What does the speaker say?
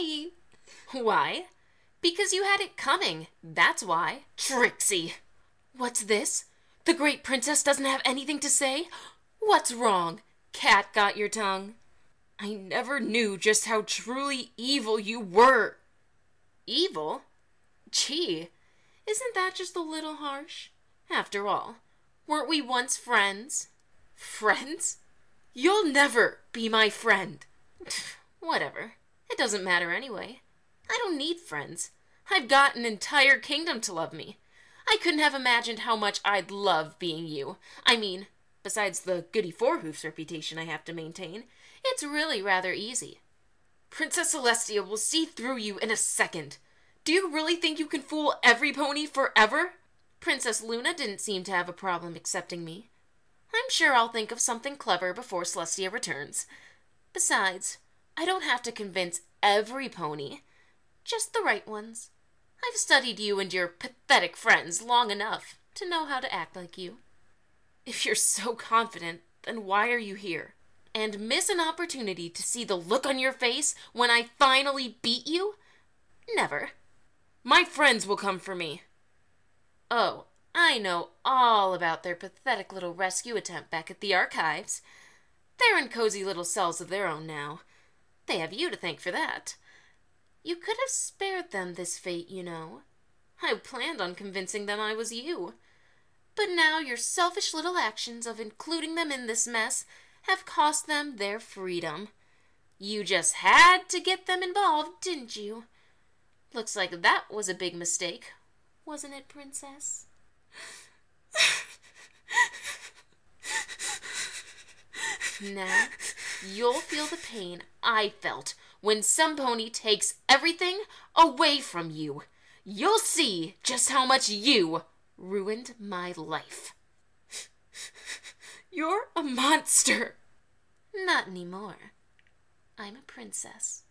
Why? Why? Because you had it coming. That's why. Trixie! What's this? The great princess doesn't have anything to say? What's wrong? Cat got your tongue. I never knew just how truly evil you were. Evil? Gee, isn't that just a little harsh? After all, weren't we once friends? Friends? You'll never be my friend. Whatever. It doesn't matter anyway. I don't need friends. I've got an entire kingdom to love me. I couldn't have imagined how much I'd love being you. I mean, besides the Goody Four-Hoofs reputation I have to maintain, it's really rather easy. Princess Celestia will see through you in a second. Do you really think you can fool every pony forever? Princess Luna didn't seem to have a problem accepting me. I'm sure I'll think of something clever before Celestia returns. Besides, I don't have to convince every pony, just the right ones. I've studied you and your pathetic friends long enough to know how to act like you. If you're so confident, then why are you here? And miss an opportunity to see the look on your face when I finally beat you? Never. My friends will come for me. Oh, I know all about their pathetic little rescue attempt back at the archives. They're in cozy little cells of their own now. They have you to thank for that. You could have spared them this fate, you know. I planned on convincing them I was you. But now your selfish little actions of including them in this mess have cost them their freedom. You just had to get them involved, didn't you? Looks like that was a big mistake, wasn't it, Princess? Now, you'll feel the pain I felt when some pony takes everything away from you. You'll see just how much you ruined my life. You're a monster. Not anymore. I'm a princess.